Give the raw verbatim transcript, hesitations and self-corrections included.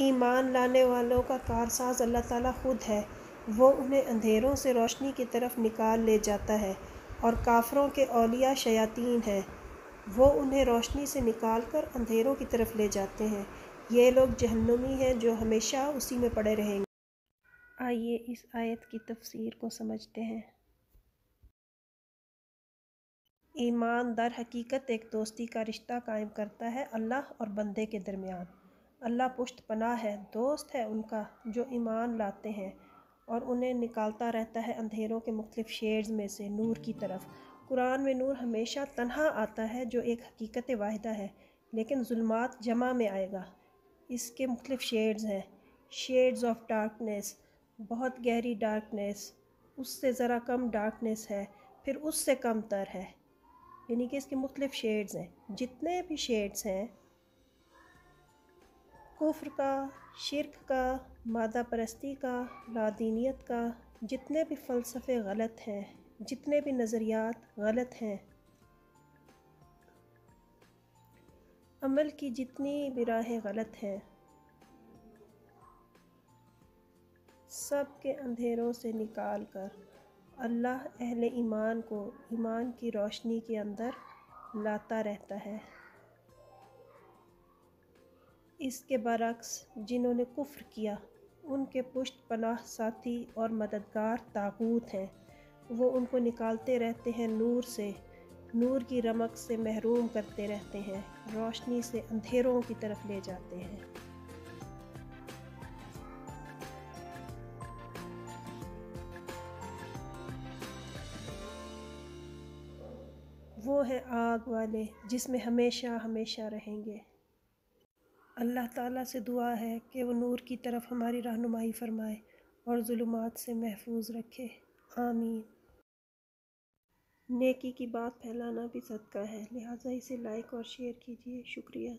ईमान लाने वालों का कारसाज अल्लाह ताला खुद है, वो उन्हें अंधेरों से रोशनी की तरफ निकाल ले जाता है। और काफरों के औलिया शयातीन हैं, वो उन्हें रोशनी से निकाल कर अंधेरों की तरफ ले जाते हैं। ये लोग जहन्नुमी हैं जो हमेशा उसी में पड़े रहेंगे। आइए इस आयत की तफसीर को समझते हैं। ईमान दर हकीकत एक दोस्ती का रिश्ता कायम करता है अल्लाह और बंदे के दरमियान। अल्लाह पुश्त पनाह है, दोस्त है उनका जो ईमान लाते हैं, और उन्हें निकालता रहता है अंधेरों के मुख्तलिफ शेड्स में से नूर की तरफ। कुरान में नूर हमेशा तन्हा आता है जो एक हकीकत वाहिदा है, लेकिन ज़ुल्मात जमा में आएगा। इसके मुख्तलिफ शेड्स हैं, शेड्स ऑफ डार्कनेस, बहुत गहरी डार्कनेस, उससे ज़रा कम डार्कनेस है, फिर उससे कम तर है, यानी कि इसके मुख्तलिफ शेड्स हैं। जितने भी शेड्स हैं, कुफ्र का, शिर्क का, मादा परस्ती का, लादीनियत का, जितने भी फ़लसफ़े गलत हैं, जितने भी नज़रियात गलत हैं, अमल की जितनी भी राहें गलत हैं, सब के अंधेरों से निकाल कर अल्लाह अहले ईमान को ईमान की रोशनी के अंदर लाता रहता है। इसके बरक्स जिन्होंने कुफ्र किया, उनके पुश्त पनाह साथी और मददगार तागूत हैं, वो उनको निकालते रहते हैं नूर से, नूर की रमक से महरूम करते रहते हैं, रोशनी से अंधेरों की तरफ ले जाते हैं। वो है आग वाले जिसमें हमेशा हमेशा रहेंगे। अल्लाह ताला से दुआ है कि वो नूर की तरफ हमारी रहनुमाई फरमाए और ज़ुलुमात से महफूज रखे। आमीन। नेकी की बात फैलाना भी सदका है, लिहाजा इसे लाइक और शेयर कीजिए। शुक्रिया।